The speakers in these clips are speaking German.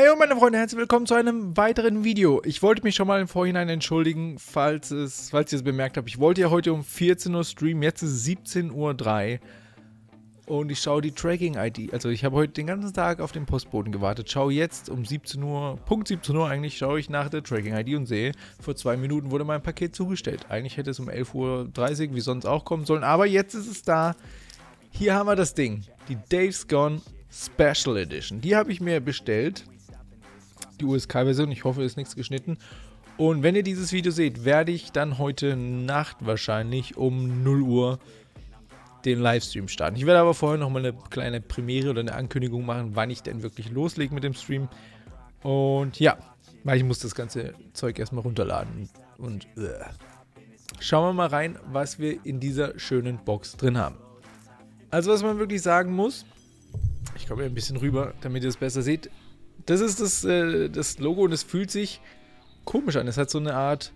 Hallo meine Freunde, herzlich willkommen zu einem weiteren Video. Ich wollte mich schon mal im Vorhinein entschuldigen, falls ihr es bemerkt habt. Ich wollte ja heute um 14 Uhr streamen, jetzt ist 17:03 Uhr und ich schaue die Tracking-ID. Also ich habe heute den ganzen Tag auf den Postboten gewartet, schaue jetzt um 17 Uhr, Punkt 17 Uhr eigentlich, schaue ich nach der Tracking-ID und sehe, vor 2 Minuten wurde mein Paket zugestellt. Eigentlich hätte es um 11:30 Uhr wie sonst auch kommen sollen, aber jetzt ist es da. Hier haben wir das Ding, die Days Gone Special Edition. Die habe ich mir bestellt. Die USK-Version, ich hoffe, ist nichts geschnitten. Und wenn ihr dieses Video seht, werde ich dann heute Nacht wahrscheinlich um 0 Uhr den Livestream starten. Ich werde aber vorher nochmal eine kleine Premiere oder eine Ankündigung machen, wann ich denn wirklich loslege mit dem Stream. Und ja, weil ich muss das ganze Zeug erstmal runterladen. Und schauen wir mal rein, was wir in dieser schönen Box drin haben. Also was man wirklich sagen muss, ich komme hier ein bisschen rüber, damit ihr es besser seht. Das ist das Logo und es fühlt sich komisch an. Es hat so eine Art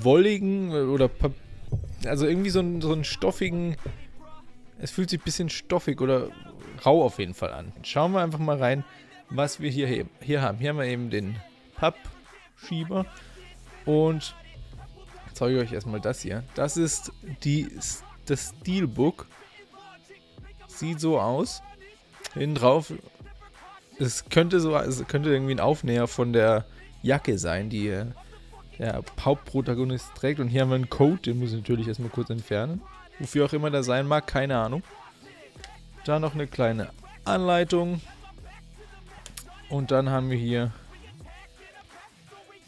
wolligen oder also irgendwie so einen stoffigen. Es fühlt sich ein bisschen stoffig oder rau auf jeden Fall an. Schauen wir einfach mal rein, was wir hier haben. Hier haben wir eben den Pappschieber und ich zeige euch erstmal das hier. Das ist das Steelbook. Sieht so aus. Hinten drauf. Es könnte irgendwie ein Aufnäher von der Jacke sein, die der Hauptprotagonist trägt. Und hier haben wir einen Code, den muss ich natürlich erstmal kurz entfernen. Wofür auch immer der sein mag, keine Ahnung. Da noch eine kleine Anleitung. Und dann haben wir hier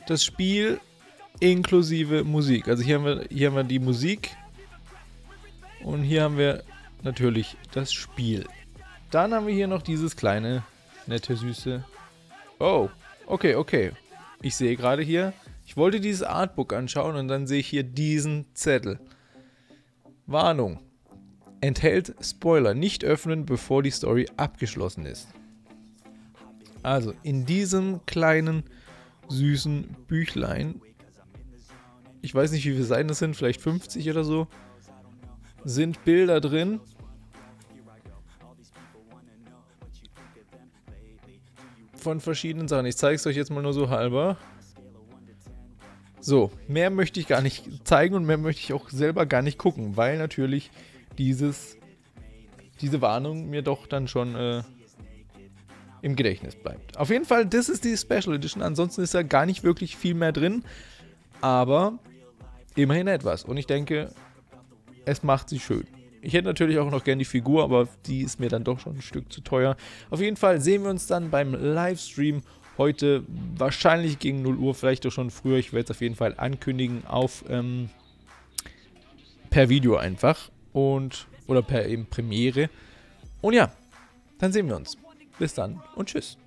das Spiel inklusive Musik. Also hier haben wir die Musik. Und hier haben wir natürlich das Spiel. Dann haben wir hier noch dieses kleine... nette, süße. Oh, okay. Ich sehe gerade hier, ich wollte dieses Artbook anschauen und dann sehe ich hier diesen Zettel. Warnung. Enthält Spoiler. Nicht öffnen, bevor die Story abgeschlossen ist. Also, in diesem kleinen, süßen Büchlein, ich weiß nicht, wie viele Seiten das sind, vielleicht 50 oder so, sind Bilder drin. Von verschiedenen Sachen. Ich zeige es euch jetzt mal nur so halber. So, mehr möchte ich gar nicht zeigen und mehr möchte ich auch selber gar nicht gucken, weil natürlich diese Warnung mir doch dann schon im Gedächtnis bleibt. Auf jeden Fall, das ist die Special Edition. Ansonsten ist da gar nicht wirklich viel mehr drin, aber immerhin etwas. Und ich denke, es macht sie schön. Ich hätte natürlich auch noch gerne die Figur, aber die ist mir dann doch schon ein Stück zu teuer. Auf jeden Fall sehen wir uns dann beim Livestream heute wahrscheinlich gegen 0 Uhr, vielleicht auch schon früher. Ich werde es auf jeden Fall ankündigen auf per Video einfach und oder per eben Premiere. Und ja, dann sehen wir uns. Bis dann und tschüss.